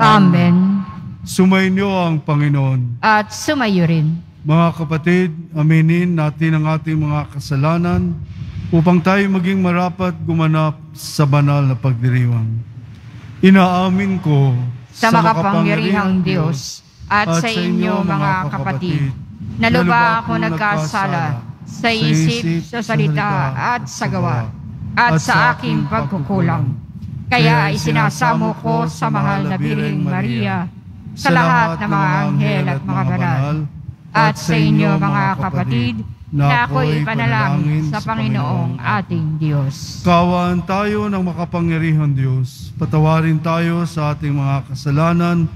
Amen. Sumainyo ang Panginoon. At sumayo rin. Mga kapatid, aminin natin ang ating mga kasalanan upang tayo maging marapat gumanap sa banal na pagdiriwang. Inaamin ko sa makapangyarihang Diyos at sa inyo mga kapatid, na lubha ako nagkasala sa isip, sa salita at sa gawa at sa aking pagkukulang. Kaya isinasamo ko sa mahal na Birheng Maria, sa lahat ng mga anghel at mga banal, at sa inyo mga kapatid, na ako'y panalangin sa Panginoong ating Diyos. Kaawaan tayo ng makapangyarihang Diyos, patawarin tayo sa ating mga kasalanan,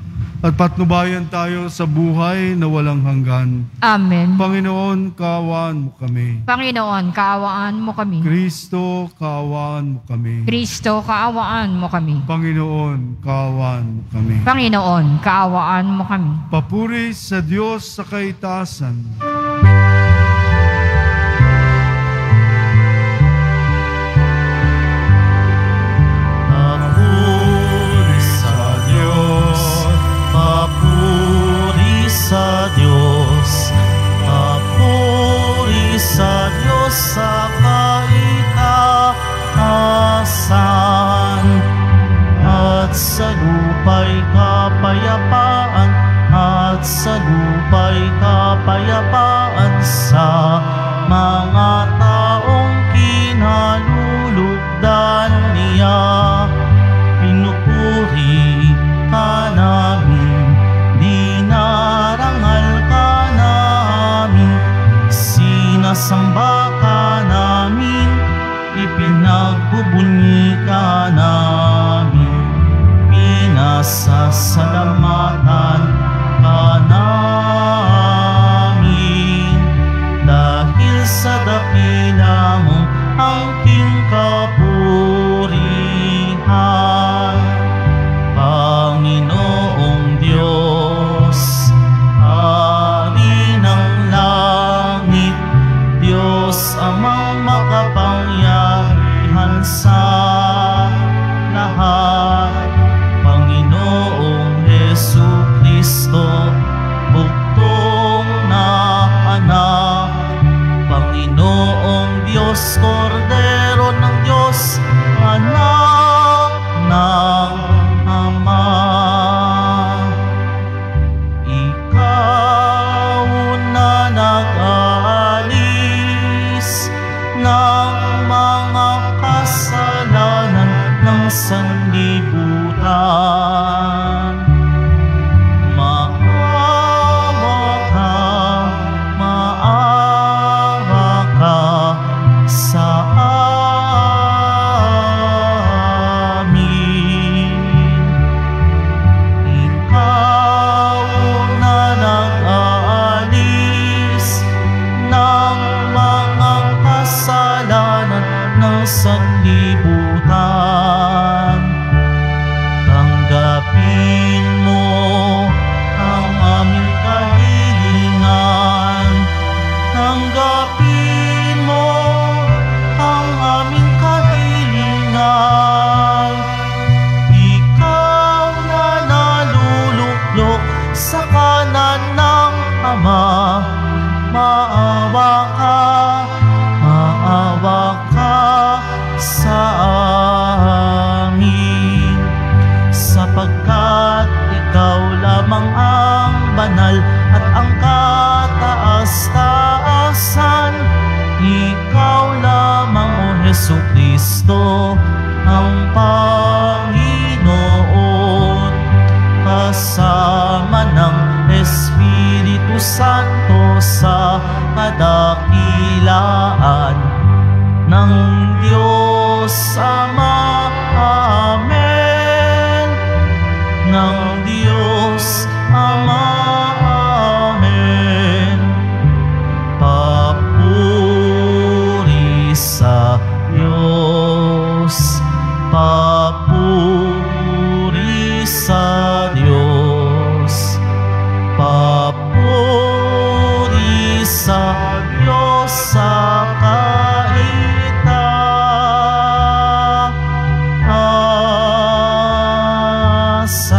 at patnubayan tayo sa buhay na walang hanggan. Amen. Panginoon, kaawaan mo kami. Panginoon, kaawaan mo kami. Kristo, kaawaan mo kami. Kristo, kaawaan mo kami. Panginoon, kaawaan mo kami. Panginoon, kaawaan mo kami. Papuri sa Diyos sa kaitaasan. Papuri sa Diyos sa kaitaasan at sa lupa'y kapayapaan at sa lupa'y kapayapaan sa mga taong kinalulugdan niya. Pinupuri ka namin, sinasamba ka namin, ipinagbubunyi ka namin, pinasasalamatan ka namin, dahil sa dakila mo ang king kapurihan, Panginoong Diyos, Hari ng langit, Diyos amang makapangyarihan sa lahat, Panginoong Hesu-Kristo, buktong na anak, Panginoong Diyos, Kordero ng Diyos, anak ng Ama. Ikaw na ng mga kasalanan ng sanlibutan. Maawa ka sa amin. Ikaw na nag-aalis ng mga kasalanan ng sanlibutan. Tanggapin mo ang aming kahilingan. Tanggapin mo ang aming kahilingan. Ikaw na naluluklok sa kanan ng Ama. Maawa ka, sa amin, sapagkat ikaw lamang ang banal at ang kataas-taasan. Ikaw lamang, O Hesu-Kristo, ang Panginoon, kasama ng Espiritu Santo sa kadakilaan ng Diyos Ama. Amen. Ng Diyos Ama. Amen. Papuri sa Diyos. Papuri sa Diyos. Papuri sa Diyos sa kaitaasan.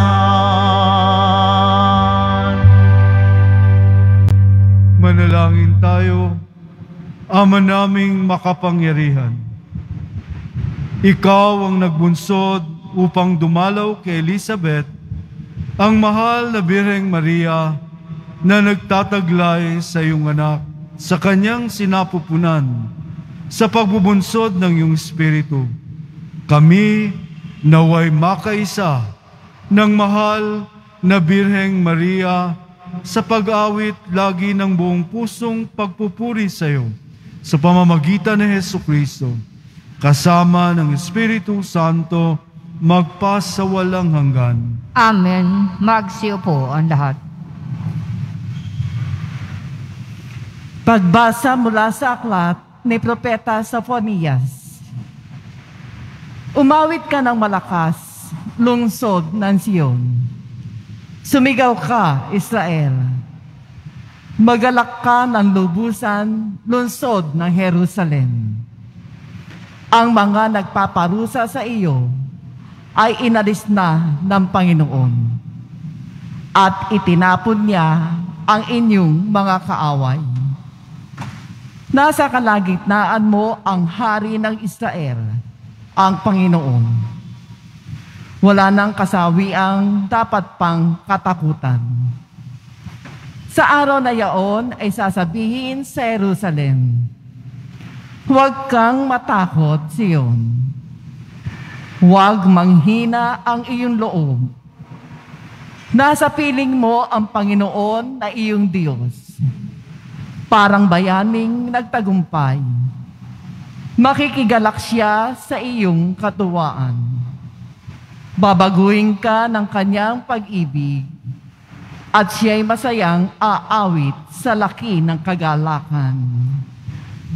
Ama naming makapangyarihan, Ikaw ang nagbunsod upang dumalaw kay Elizabeth, ang mahal na Birheng Maria na nagtataglay sa iyong anak sa kanyang sinapupunan sa pagbubunsod ng iyong Espiritu. Kami naway makaisa ng mahal na Birheng Maria sa pag-awit lagi ng buong pusong pagpupuri sa iyo sa pamamagitan ni Hesu-Kristo, kasama ng Espiritu Santo, magpasawalang hanggan. Amen. Magsiyo po ang lahat. Pagbasa mula sa aklat ni Propeta Sofonias. Umawit ka ng malakas, lungsod ng Siyon. Sumigaw ka, Israel. Magalak ka ng lubusan, lungsod ng Jerusalem. Ang mga nagpaparusa sa iyo ay inalis na ng Panginoon at itinapon niya ang inyong mga kaaway. Nasa kalagitnaan mo ang hari ng Israel, ang Panginoon. Wala nang kasawiang dapat pang katakutan. Sa araw na yaon ay sasabihin sa Jerusalem, huwag kang matakot, Siyon. Huwag manghina ang iyong loob. Nasa piling mo ang Panginoon na iyong Diyos. Parang bayaning nagtagumpay. Makikigalak siya sa iyong katuwaan. Babaguhin ka ng kanyang pag-ibig at siya'y masayang aawit sa laki ng kagalakan,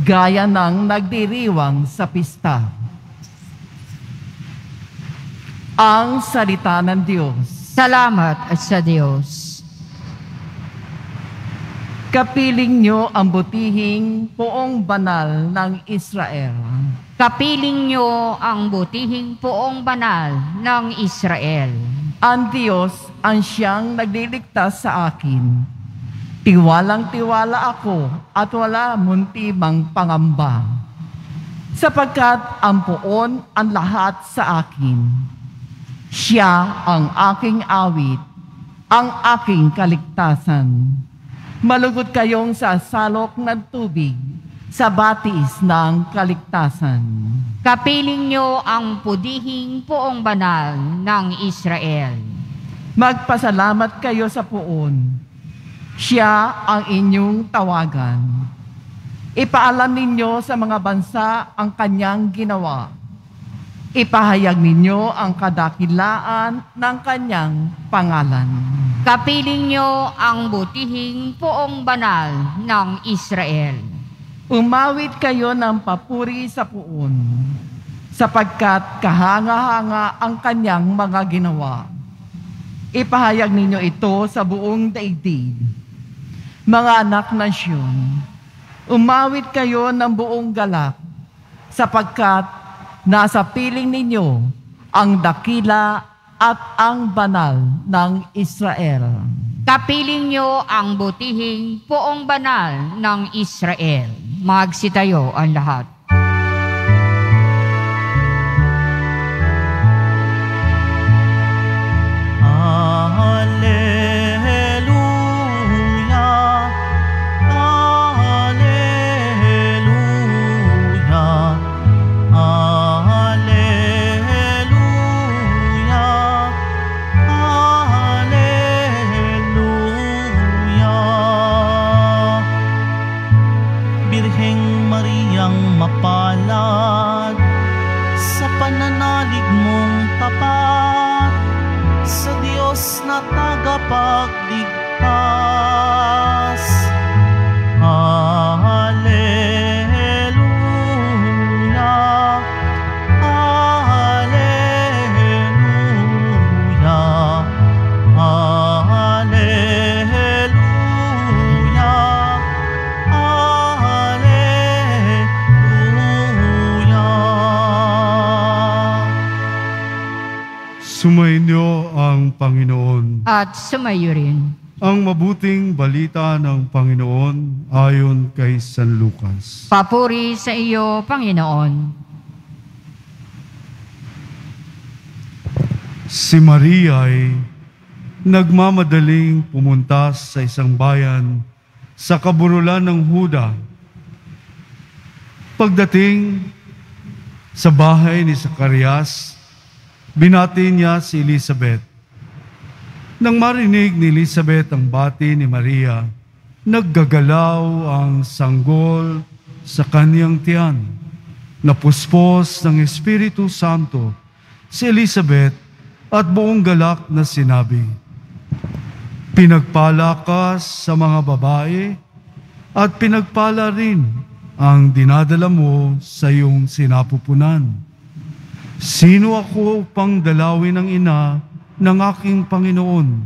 gaya ng nagdiriwang sa pista. Ang salita ng Diyos. Salamat sa Diyos. Kapiling nyo ang butihing poong banal ng Israel. Kapiling nyo ang butihing poong banal ng Israel. Ang Diyos ang siyang nagliligtas sa akin. Tiwalang-tiwala ako at wala muntimang pangamba. Sapagkat ang poon ang lahat sa akin. Siya ang aking awit, ang aking kaligtasan. Malugod kayong sasalok ng tubig sa batis ng kaligtasan. Kapiling nyo ang pudihing poong banal ng Israel. Magpasalamat kayo sa poon. Siya ang inyong tawagan. Ipaalam ninyo sa mga bansa ang kanyang ginawa. Ipahayag ninyo ang kadakilaan ng kanyang pangalan. Kapiling nyo ang butihing poong banal ng Israel. Umawit kayo ng papuri sa poon, sapagkat kahanga-hanga ang kanyang mga ginawa. Ipahayag ninyo ito sa buong daigdig. Mga anak ng Siyon, umawit kayo ng buong galak, sapagkat nasa piling ninyo ang dakila at ang banal ng Israel. Kapiling nyo ang butihing poong banal ng Israel. Magsitayo ang lahat. Sumainyo ang Panginoon. At sumayo rin. Ang mabuting balita ng Panginoon ayon kay San Lucas. Papuri sa iyo, Panginoon. Si Maria ay nagmamadaling pumunta sa isang bayan sa kaburulan ng Huda. Pagdating sa bahay ni Zacarias, binati niya si Elizabeth. Nang marinig ni Elizabeth ang bati ni Maria, naggagalaw ang sanggol sa kaniyang tiyan. Napuspos ng Espiritu Santo si Elizabeth at buong galak na sinabi, "Pinagpala ka sa mga babae at pinagpala rin ang dinadala mo sa iyong sinapupunan. Sino ako upang dalawin ang ina ng aking Panginoon?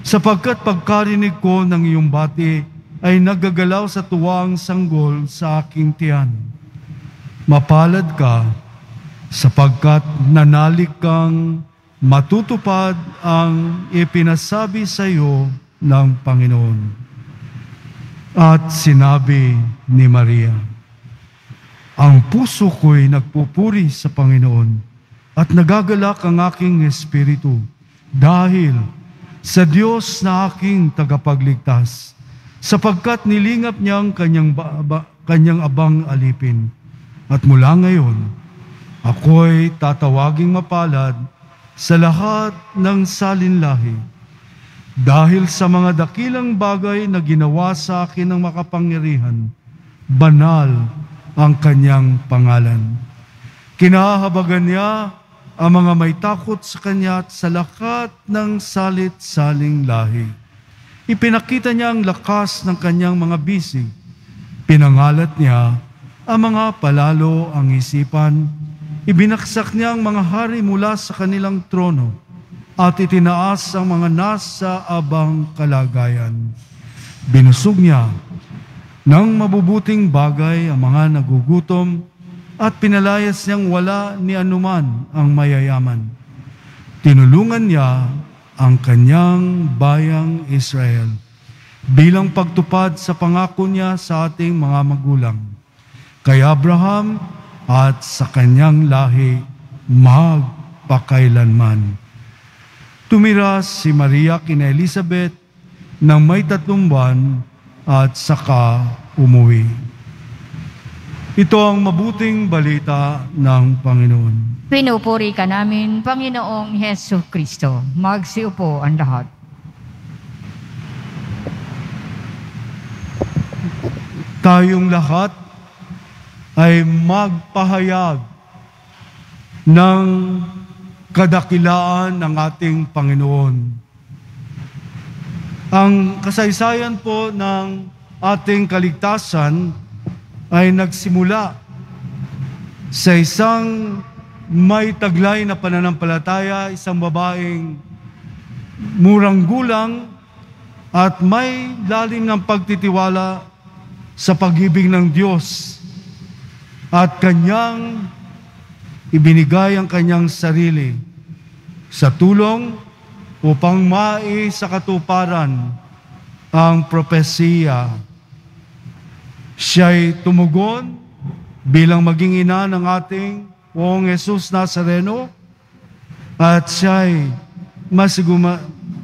Sapagkat pagkarinig ko ng iyong bati ay nagagalaw sa tuwa ang sanggol sa aking tiyan. Mapalad ka, sapagkat nanalik kang matutupad ang ipinasabi sa iyo ng Panginoon." At sinabi ni Maria, "Ang puso ko'y nagpupuri sa Panginoon, at nagagalak ang aking espiritu dahil sa Diyos na aking tagapagligtas, sapagkat nilingap niya ang kanyang abang alipin. At mula ngayon, ako'y tatawaging mapalad sa lahat ng salinlahi, dahil sa mga dakilang bagay na ginawa sa akin ng makapangyarihan, banal ang kanyang pangalan. Kinahabagan niya ang mga may takot sa Kanya at sa lakat ng salit-saling lahi. Ipinakita Niya ang lakas ng Kanyang mga bisig. Pinangalat Niya ang mga palalo ang isipan. Ibinaksak Niya ang mga hari mula sa kanilang trono at itinaas ang mga nasa abang kalagayan. Binusog Niya ng mabubuting bagay ang mga nagugutom at pinalayas niyang wala ni anuman ang mayayaman. Tinulungan niya ang kanyang bayang Israel bilang pagtupad sa pangako niya sa ating mga magulang, kay Abraham at sa kanyang lahi magpakailanman." Tumira si Maria kina Elizabeth nang may 3 buwan at saka umuwi. Ito ang mabuting balita ng Panginoon. Pinupuri ka namin, Panginoong Hesu-Kristo. Magsiupo ang lahat. Tayong lahat ay magpahayag ng kadakilaan ng ating Panginoon. Ang kasaysayan po ng ating kaligtasan ay nagsimula sa isang may taglay na pananampalataya, isang babaeng murang gulang at may lalim ng pagtitiwala sa pag-ibig ng Diyos, at kanyang ibinigay ang kanyang sarili sa tulong upang maisakatuparan ang propesiya. Siya'y tumugon bilang maging ina ng ating Panginoong Jesus Nazareno, at siya'y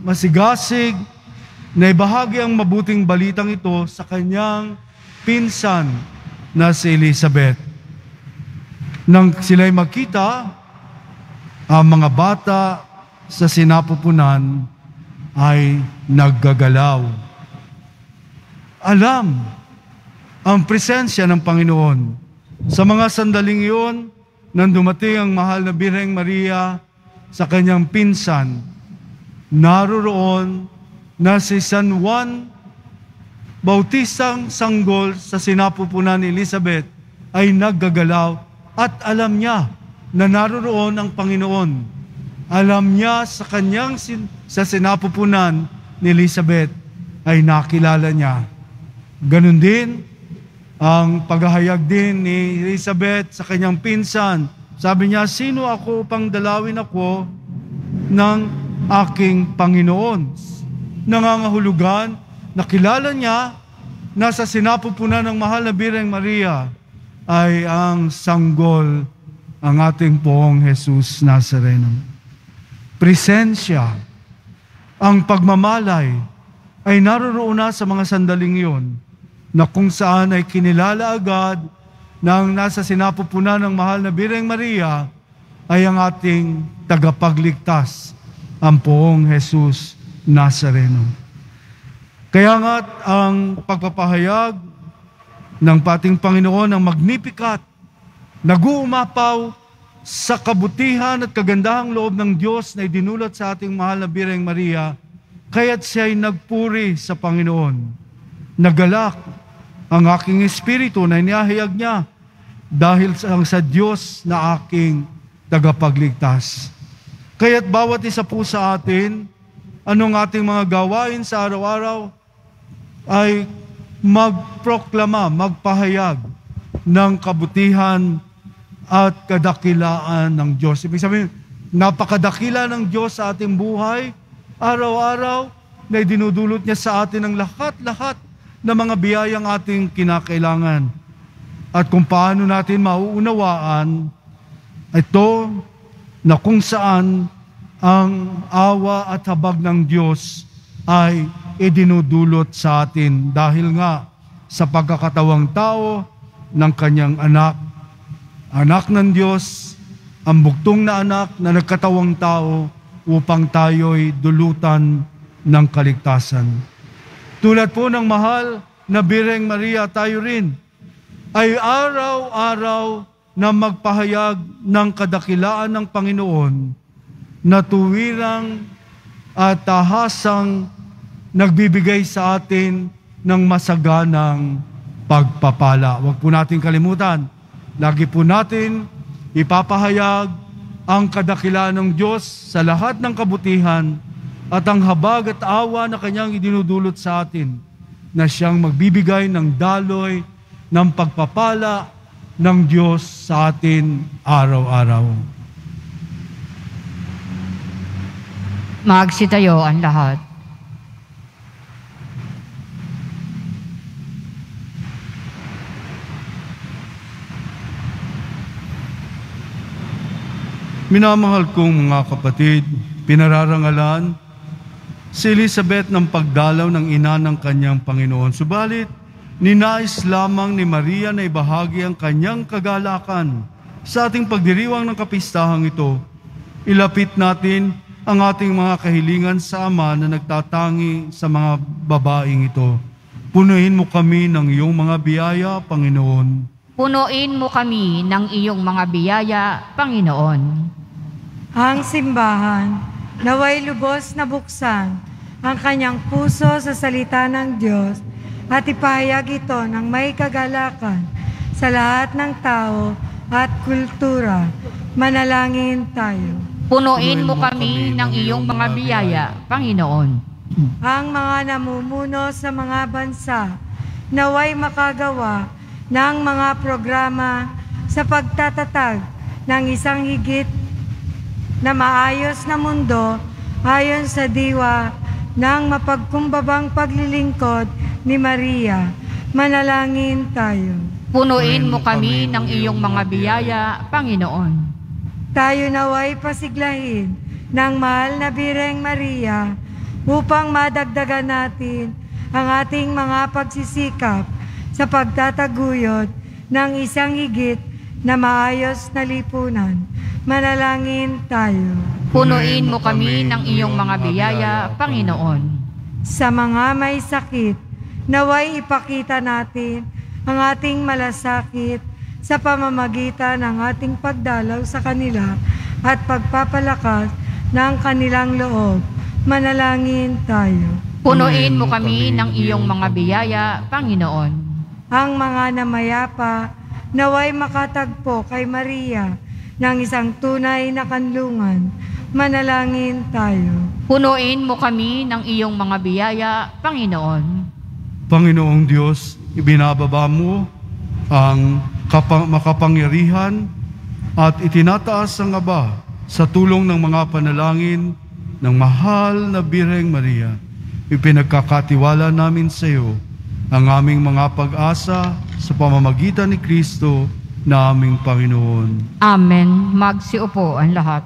masigasig na ibahagi ang mabuting balitang ito sa kanyang pinsan na si Elizabeth. Nang sila'y makita, ang mga bata sa sinapupunan ay naggagalaw. Alam ang presensya ng Panginoon. Sa mga sandaling iyon, nang dumating ang mahal na Birheng Maria sa kanyang pinsan, naroroon na si San Juan Bautista ang sanggol sa sinapupunan ni Elizabeth ay naggagalaw, at alam niya na naroroon ang Panginoon. Alam niya sa kanyang sinapupunan ni Elizabeth ay nakilala niya. Ganun din ang paghahayag din ni Elizabeth sa kanyang pinsan. Sabi niya, "Sino ako upang dalawin ako ng aking Panginoon?" nangangahulugan na kilala niya na sa sinapupunan ng mahal na Birheng Maria ay ang sanggol ang ating poong Jesus Nazareno. Presensya, ang pagmamalay ay naroroon na sa mga sandaling iyon na kung saan ay kinilala agad na ang nasa sinapupunan ng mahal na Birheng Maria ay ang ating tagapagligtas, ang poong Jesus Nazareno. Kaya nga ang pagpapahayag ng pating Panginoon ng Magnificat, naguumapaw sa kabutihan at kagandahang loob ng Diyos na idinulat sa ating mahal na Birheng Maria, kaya't siya'y nagpuri sa Panginoon. Nagalak ang aking espiritu na inihayag niya dahil sa Diyos na aking tagapagligtas. Kaya't bawat isa po sa atin, anong ating mga gawain sa araw-araw, ay magproklama, magpahayag ng kabutihan at kadakilaan ng Diyos. Ibig sabihin, napakadakila ng Diyos sa ating buhay, araw-araw na idinudulot niya sa atin ang lahat-lahat na mga biyayang ating kinakailangan. At kung paano natin mauunawaan ito na kung saan ang awa at habag ng Diyos ay idinudulot sa atin dahil nga sa pagkakatawang tao ng kanyang anak. Anak ng Diyos, ang buktong na anak na nagkatawang tao upang tayo'y dulutan ng kaligtasan. Tulad po ng mahal na Birheng Maria, tayo rin ay araw-araw na magpahayag ng kadakilaan ng Panginoon na tuwirang at tahasang nagbibigay sa atin ng masaganang pagpapala. Huwag po natin kalimutan. Lagi po natin ipapahayag ang kadakilaan ng Diyos sa lahat ng kabutihan at ang habag at awa na kanyang idinudulot sa atin na siyang magbibigay ng daloy ng pagpapala ng Diyos sa atin araw-araw. Magsitayo ang lahat. Minamahal kong mga kapatid, pinararangalan si Elizabeth ng pagdalaw ng ina ng kanyang Panginoon. Subalit, ninais lamang ni Maria na ibahagi ang kanyang kagalakan sa ating pagdiriwang ng kapistahang ito. Ilapit natin ang ating mga kahilingan sa Ama na nagtatangi sa mga babaeng ito. Punuin mo kami ng iyong mga biyaya, Panginoon. Punuin mo kami ng iyong mga biyaya, Panginoon. Ang simbahan, naway lubos na buksan ang kanyang puso sa salita ng Diyos at ipahayag ito ng may kagalakan sa lahat ng tao at kultura. Manalangin tayo. Punuin mo kami ng iyong mga biyaya, Panginoon. Ang mga namumuno sa mga bansa, naway makagawa ng mga programa sa pagtatatag ng isang higit na maayos na mundo ayon sa diwa ng mapagkumbabang paglilingkod ni Maria. Manalangin tayo. Punuin mo kami ng iyong mga biyaya, Panginoon. Tayo naway pasiglahin ng mahal na Birheng Maria upang madagdagan natin ang ating mga pagsisikap sa pagtataguyod ng isang higit na maayos na lipunan. Manalangin tayo. Punuin mo kami ng iyong mga biyaya, Panginoon. Sa mga may sakit, naway ipakita natin ang ating malasakit sa pamamagitan ng ating pagdalaw sa kanila at pagpapalakas ng kanilang loob. Manalangin tayo. Punuin mo kami ng iyong mga biyaya, Panginoon. Ang mga namayapa, naway makatagpo kay Maria ng isang tunay na kanlungan. Manalangin tayo. Punuin mo kami ng iyong mga biyaya, Panginoon. Panginoong Diyos, ibinababa mo ang makapangyarihan at itinataas ang Aba sa tulong ng mga panalangin ng mahal na Birheng Maria. ipinagkakatiwala namin sa iyo ang aming mga pag-asa sa pamamagitan ni Kristo na aming Panginoon. Amen. Magsiupo ang lahat.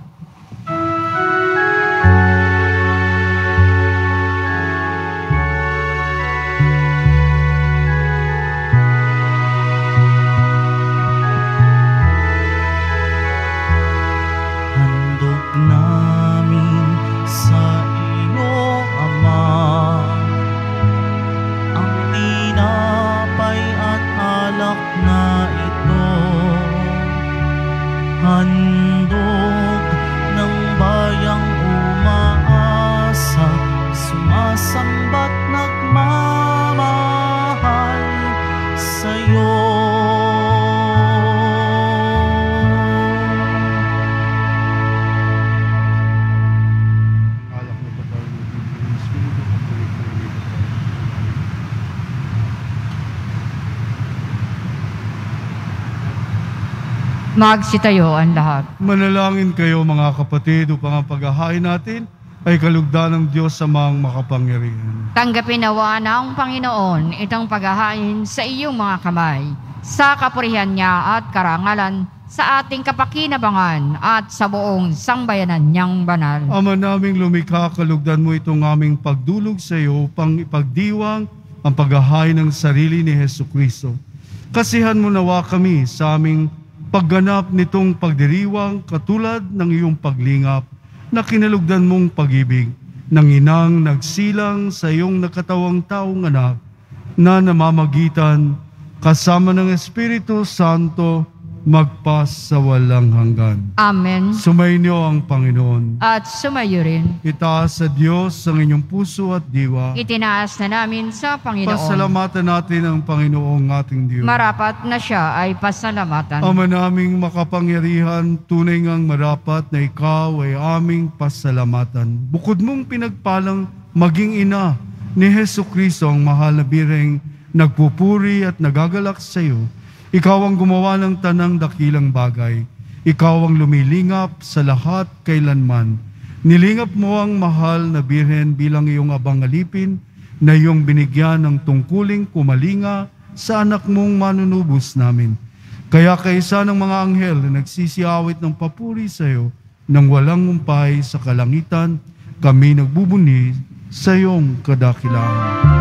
Magsitayo ang lahat. Manalangin kayo mga kapatid upang ang paghahain natin ay kalugdan ng Diyos sa mga makapangyarihan. Tanggapin nawa ng Panginoon itong paghahain sa iyong mga kamay, sa kapurihan niya at karangalan, sa ating kapakinabangan at sa buong sambayanan niyang banal. Ama naming lumikha, kalugdan mo itong aming pagdulog sa iyo upang ipagdiwang ang paghahain ng sarili ni Hesu-Kristo. Kasihan mo nawa kami sa aming pagganap nitong pagdiriwang katulad ng iyong paglingap na kinalugdan mong pag-ibig ng inang nagsilang sa iyong nakatawang taong anak na namamagitan kasama ng Espiritu Santo magpas sa walang hanggan. Amen. Sumainyo ang Panginoon. At sumayo rin. Itaas sa Diyos ang inyong puso at diwa. Itinaas na namin sa Panginoon. Pasalamatan natin ang Panginoong ating Diyos. Marapat na siya ay pasalamatan. Ama naming makapangyarihan, tunay ngang marapat na ikaw ay aming pasalamatan. Bukod mong pinagpalang maging ina ni Hesu-Kristo ang mahal na birheng nagpupuri at nagagalak sa iyo. Ikaw ang gumawa ng tanang dakilang bagay. Ikaw ang lumilingap sa lahat kailanman. Nilingap mo ang mahal na birhen bilang iyong abang alipin na iyong binigyan ng tungkuling kumalinga sa anak mong manunubos namin. Kaya kaisa ng mga anghel na nagsisiawit ng papuri sa iyo nang walang umpay sa kalangitan, kami nagbubuni sa iyong kadakilaan.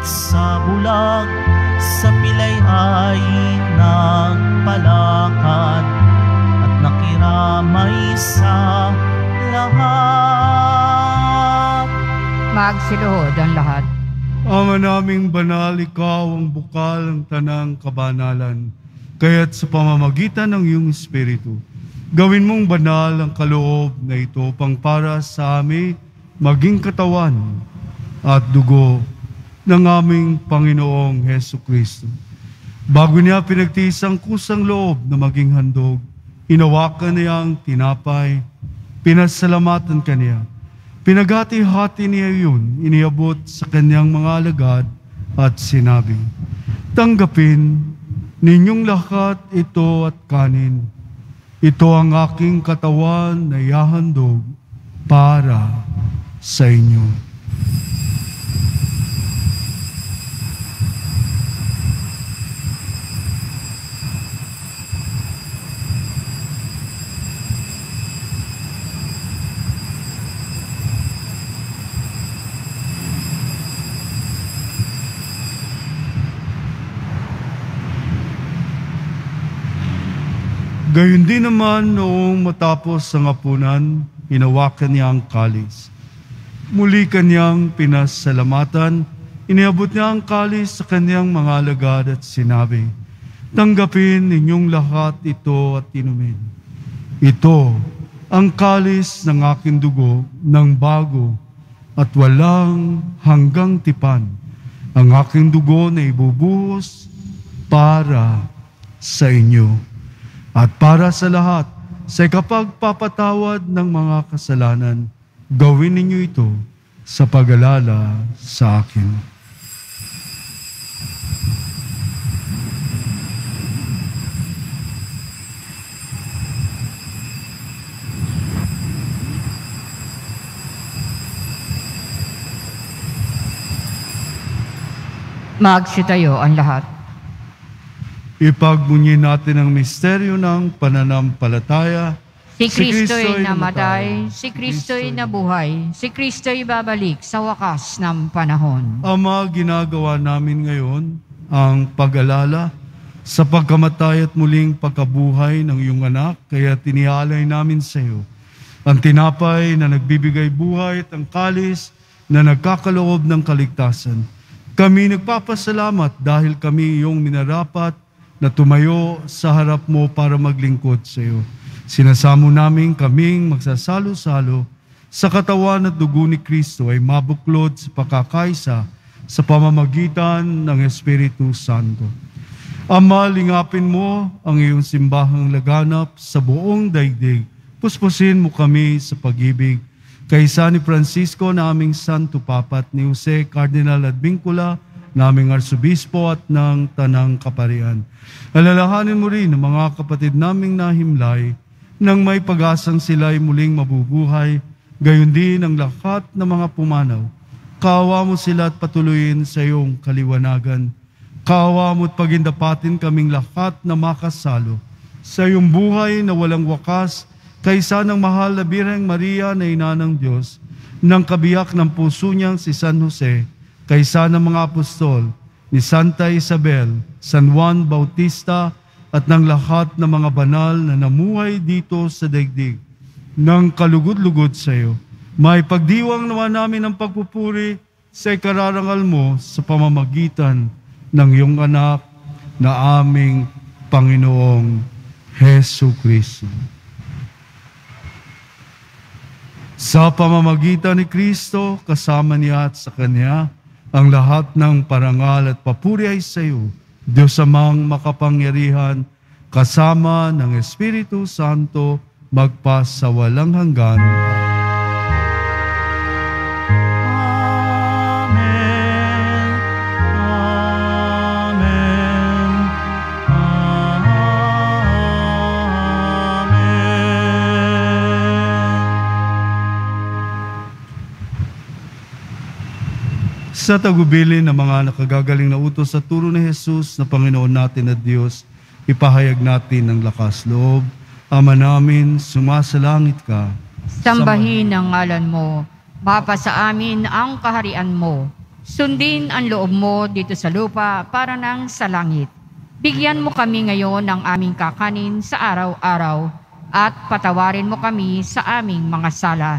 Sa bulag, sa pilay ay nagpalakad at nakiramay sa lahat. Magsiluhod ang lahat. Ama naming banal, ikaw ang bukal ng tanang kabanalan. Kaya't sa pamamagitan ng iyong Espiritu, gawin mong banal ang kaloob na ito upang para sa amin maging katawan at dugo ng aming Panginoong Hesu-Kristo. Bago niya pinagtiis ang kusang loob na maging handog, hinawakan niya ang tinapay, pinasalamatan kaniya, pinaghati-hati niya yun, iniabot sa kanyang mga alagad at sinabi, "Tanggapin ninyong lahat ito at kanin. Ito ang aking katawan na ihahandog para sa inyo." Gayun din naman noong matapos ang hapunan, hinawakan niya ang kalis. Muli kanyang pinasalamatan, iniabot niya ang kalis sa kanyang mga alagad at sinabi, Tanggapin ninyong lahat ito at inumin. Ito ang kalis ng aking dugo ng bago at walang hanggang tipan. Ang aking dugo na ibubuhos para sa inyo at para sa lahat sa ikapagpapatawad ng mga kasalanan. Gawin ninyo ito sa pag-alala sa akin. Magsitayo ang lahat. Ipagbunyi natin ang misteryo ng pananampalataya. Si Kristo'y namatay, si Kristo'y nabuhay, si Kristo'y babalik sa wakas ng panahon. Ama, ginagawa namin ngayon ang pag-alala sa pagkamatay at muling pagkabuhay ng iyong anak, kaya tinialay namin sa iyo ang tinapay na nagbibigay buhay at ang kalis na nagkakaloob ng kaligtasan. Kami nagpapasalamat dahil kami iyong minarapat na tumayo sa harap mo para maglingkod sa iyo. Sinasamo namin kaming magsasalo-salo sa katawan at dugo ni Kristo ay mabuklod sa pagkakaisa sa pamamagitan ng Espiritu Santo. Ama, lingapin mo ang iyong simbahang laganap sa buong daigdig. Puspusin mo kami sa pag-ibig. Kaysa ni Francisco na aming Santo Papa at ni Jose Cardinal Advincula na aming Arsobispo at ng Tanang Kaparian. Alalahanin mo rin ang mga kapatid naming nahimlay nang may pag-asang sila'y muling mabubuhay, gayon din ang lahat ng mga pumanaw. Kaawa mo sila at patuloyin sa iyong kaliwanagan. Kaawa mo at pagindapatin kaming lahat na makasalo sa iyong buhay na walang wakas, kaysa ng mahal na Birheng Maria na ina ng Diyos, ng kabiyak ng puso niyang si San Jose, kaysa ng mga apostol ni Santa Isabel, San Juan Bautista, at ng lahat ng mga banal na namuhay dito sa daigdig, ng kalugod-lugod sa iyo. May pagdiwang nawa namin ang pagpupuri sa ikararangal mo sa pamamagitan ng iyong anak na aming Panginoong Hesu-Kristo. Sa pamamagitan ni Kristo, kasama niya at sa Kanya, ang lahat ng parangal at papuri ay sa iyo, Diyos Amang makapangyarihan, kasama ng Espiritu Santo, magpasawalang hanggan. Sa tagubilin ng mga nakagagaling na utos sa turo ni Jesus na Panginoon natin at Diyos, ipahayag natin ang lakas loob. Ama namin, sumasalangit ka. Sambahin ang ngalan mo. Mapasa amin ang kaharian mo. Sundin ang loob mo dito sa lupa para nang sa langit. Bigyan mo kami ngayon ng aming kakanin sa araw-araw at patawarin mo kami sa aming mga sala,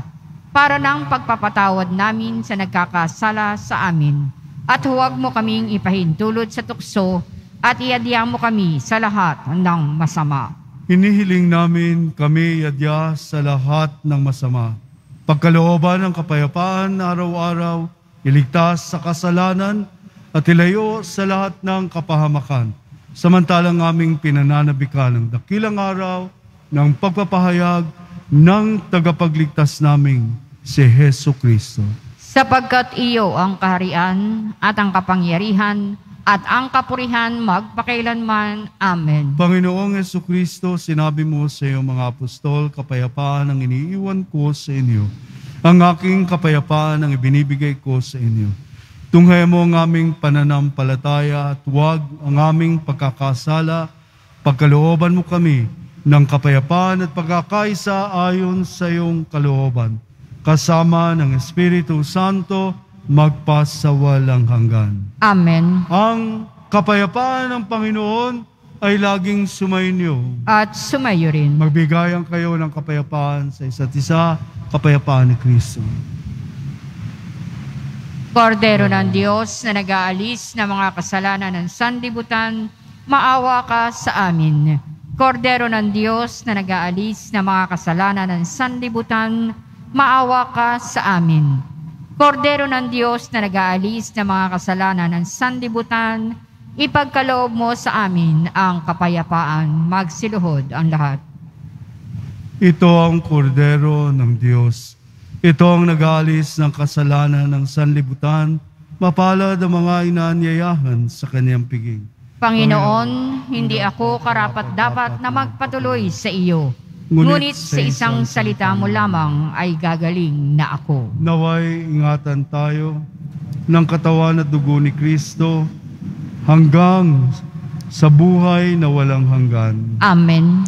para ng pagpapatawad namin sa nagkakasala sa amin. At huwag mo kaming ipahintulot sa tukso at iadya mo kami sa lahat ng masama. Hinihiling namin kami iadya sa lahat ng masama. Pagkalooban ng kapayapaan araw-araw, iligtas sa kasalanan at ilayo sa lahat ng kapahamakan. Samantalang aming pinananabikan ng dakilang araw ng pagpapahayag ng tagapagligtas naming si Hesu-Kristo. Sapagkat iyo ang kaharian at ang kapangyarihan at ang kapurihan magpakailanman. Amen. Panginoong Hesu-Kristo, sinabi mo sa iyo mga apostol, kapayapaan ang iniiwan ko sa inyo. Ang aking kapayapaan ang ibinibigay ko sa inyo. Tunghaya mo ang aming pananampalataya at huwag ang aming pagkakasala. Pagkalooban mo kami ng kapayapaan at pagkakaisa ayon sa iyong kalooban, kasama ng Espiritu Santo, magpasawalang hanggan. Amen. Ang kapayapaan ng Panginoon ay laging sumainyo. At sumayo rin. Magbigayan kayo ng kapayapaan sa isa't isa, kapayapaan ni Kristo. Kordero ng Diyos na nag-aalis ng mga kasalanan ng sandibutan, maawa ka sa amin. Kordero ng Diyos na nag-aalis na mga kasalanan ng sanlibutan, maawa ka sa amin. Kordero ng Diyos na nag-aalis na mga kasalanan ng sanlibutan, ipagkaloob mo sa amin ang kapayapaan. Magsiluhod ang lahat. Ito ang kordero ng Diyos. Ito ang nag-aalis ng kasalanan ng sanlibutan. Mapalad ang mga inaanyayahan sa kanyang piging. Panginoon, hindi ako karapat-dapat na magpatuloy sa iyo. Ngunit sa isang salita mo lamang ay gagaling na ako. Naway ingatan tayo ng katawan at dugo ni Kristo hanggang sa buhay na walang hanggan. Amen.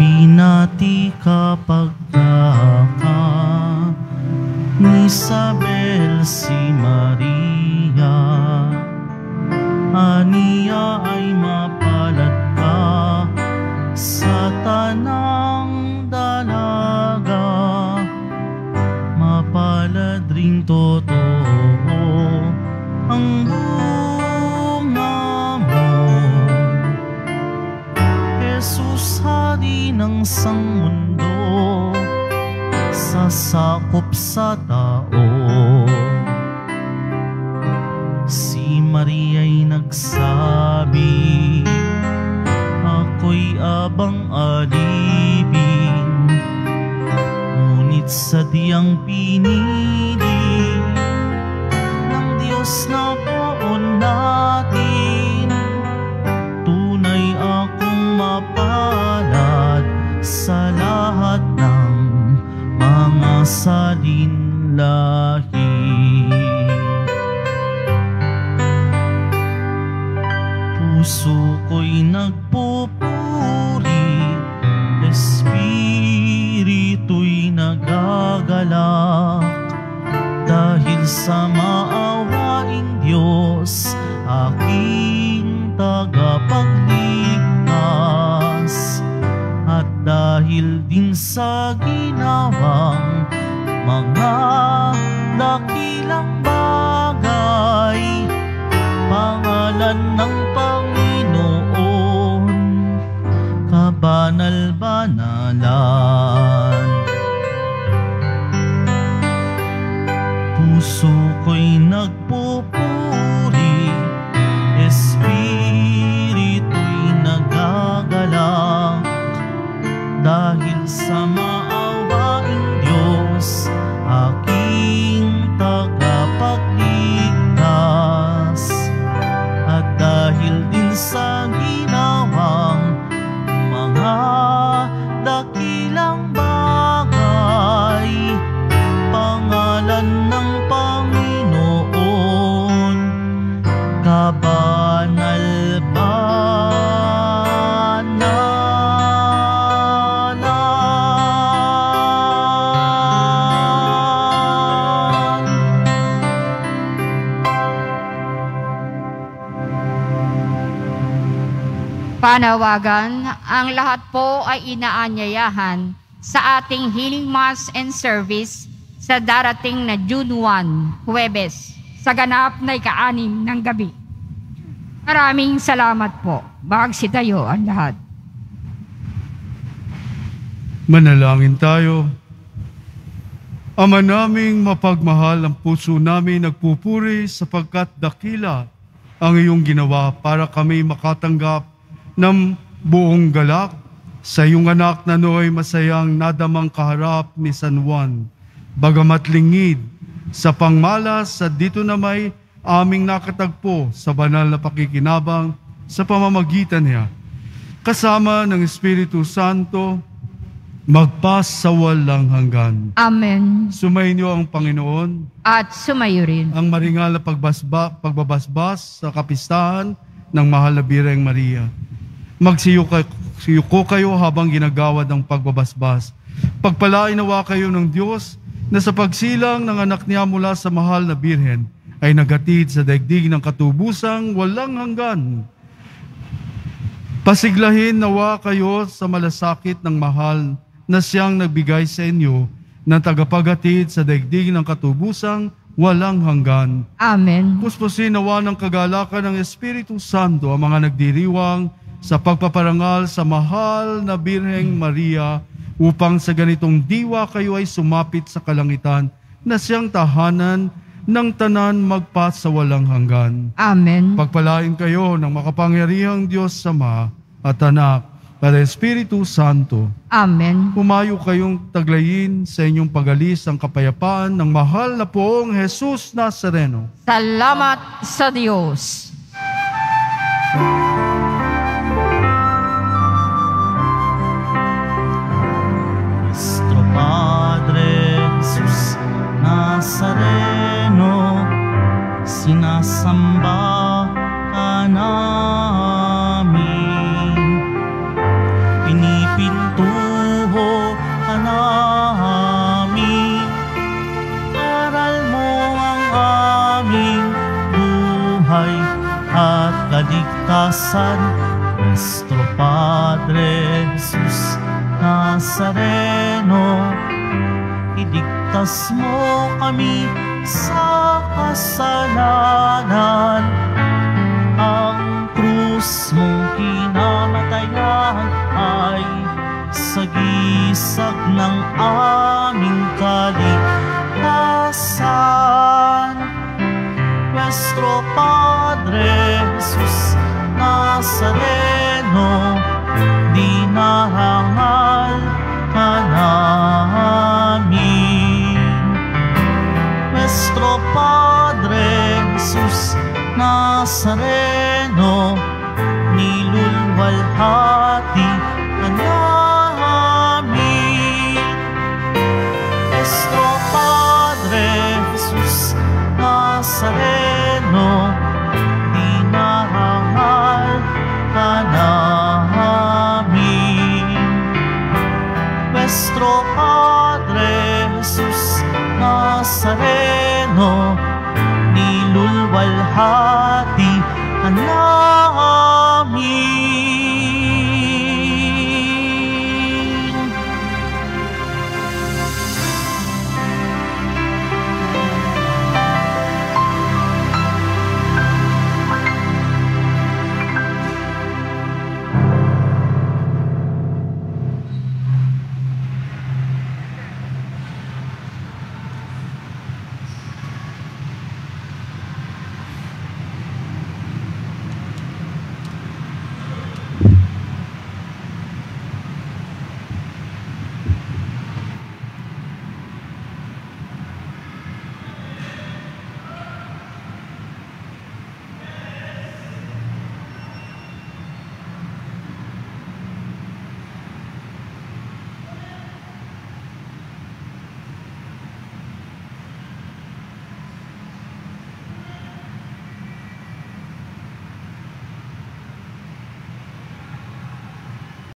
Binati kapag ka ni Isabel si Maria, aniya ay mapalad ka sa tanang dalaga, mapalad rin totoo ang ng sang mundo, sasakop sa tao. Si Maria'y nagsabi, ako'y abang-alibin, ngunit sadyang pinili ng Diyos na poon natin, tunay akong mapalad sa lahat ng mga salinlahi. Puso ko'y nagpupuri, espiritu'y nagagalak, dahil sa maawaing Diyos, aking tagapagligtas, at dahil din sa ginawang mga dakilang bagay, pangalan ng Panginoon kabanal-banalan. Puso ko'y nagpupuri, espiritu'y nagagalak, dahil sa maawaing Diyos, aking tagapagligtas, at dahil din sa ginawang mga dakilang bagay, pangalan ng Panginoon kabanal-banal. Panawagan, ang lahat po ay inaanyayahan sa ating healing mass and service sa darating na June 1, Huwebes, sa ganap na ika-6 ng gabi. Maraming salamat po. Magsitayo ang lahat. Manalangin tayo. Ama naming mapagmahal, ang puso namin nagpupuri sapagkat dakila ang iyong ginawa para kami makatanggap ng buong galak sa iyong anak na nooy masayang nadamang kaharap ni San Juan. Bagamat lingid sa pangmalas at dito na may aming nakatagpo sa banal na pakikinabang sa pamamagitan niya, kasama ng Espiritu Santo, magpas sa walang hanggan. Amen. Sumainyo ang Panginoon at sumayo rin ang maringal na pagbabasbas sa kapistahan ng mahal na Birheng Maria. Magsiyuko kayo habang ginagawad ang pagbabasbas. Pagpalainawa kayo ng Diyos na sa pagsilang ng anak niya mula sa mahal na Birhen ay nagatid sa daigdig ng katubusang walang hanggan. Pasiglahin nawa kayo sa malasakit ng mahal na siyang nagbigay sa inyo na tagapagatid sa daigdig ng katubusang walang hanggan. Amen. Puspusin nawa ng kagalakan ng Espiritu Santo ang mga nagdiriwang sa pagpaparangal sa mahal na Birheng Maria upang sa ganitong diwa kayo ay sumapit sa kalangitan na siyang tahanan ng tanan magpas sa walang hanggan. Amen. Pagpalain kayo ng makapangyarihang Diyos Ama at Anak at Espiritu Santo. Amen. Pumayo kayong taglayin sa inyong pagalis ang kapayapaan ng mahal na Poong Jesus Nazareno. Salamat sa Diyos. Nuestro Padre Jesus Nazareno, sinasamba ka namin, pinipintuho ka namin, aral mo ang aming buhay at kaligtasan. Nuestro Padre Jesus Nazareno, iligtas mo kami sa kasalanan. Ang krus mong pinamatayan ay sagisag ng aming kaligtasan. Nuestro Padre Jesus Nazareno, dinarangal ka namin. Nuestro Padre Jesus Nazareno, nilulwalhati ka namin. Nuestro Padre Jesus Nazareno, dinarangal ka namin. Nuestro Padre Jesus Nazareno,